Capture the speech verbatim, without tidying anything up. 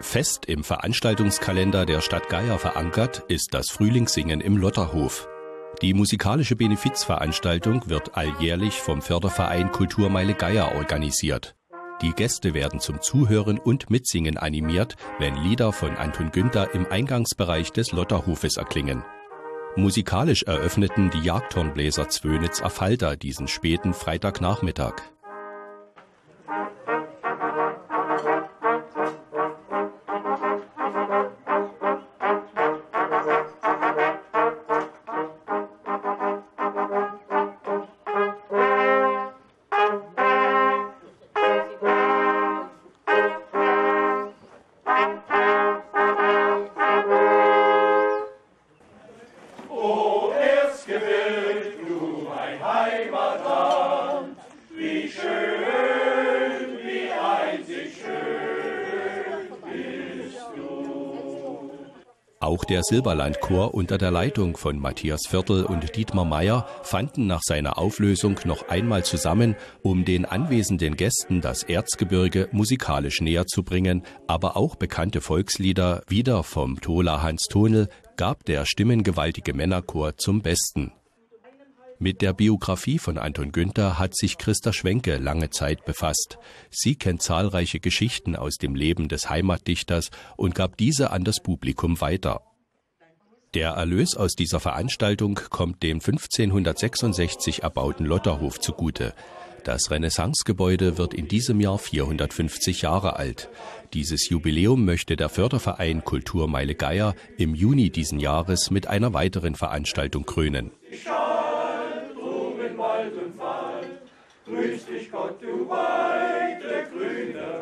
Fest im Veranstaltungskalender der Stadt Geyer verankert ist das Frühlingssingen im Lotterhof. Die musikalische Benefizveranstaltung wird alljährlich vom Förderverein Kulturmeile Geyer organisiert. Die Gäste werden zum Zuhören und Mitsingen animiert, wenn Lieder von Anton Günther im Eingangsbereich des Lotterhofes erklingen. Musikalisch eröffneten die Jagdhornbläser Zwönitz-Afalter diesen späten Freitagnachmittag. Auch der Silberlandchor unter der Leitung von Matthias Viertel und Dietmar Meyer fanden nach seiner Auflösung noch einmal zusammen, um den anwesenden Gästen das Erzgebirge musikalisch näher zu bringen, aber auch bekannte Volkslieder, wieder vom Tola Hans Tonel, gab der stimmengewaltige Männerchor zum Besten. Mit der Biografie von Anton Günther hat sich Christa Schwenke lange Zeit befasst. Sie kennt zahlreiche Geschichten aus dem Leben des Heimatdichters und gab diese an das Publikum weiter. Der Erlös aus dieser Veranstaltung kommt dem fünfzehnhundertsechsundsechzig erbauten Lotterhof zugute. Das Renaissancegebäude wird in diesem Jahr vierhundertfünfzig Jahre alt. Dieses Jubiläum möchte der Förderverein Kulturmeile Geyer im Juni diesen Jahres mit einer weiteren Veranstaltung krönen. Grüß dich Gott, du weite grüne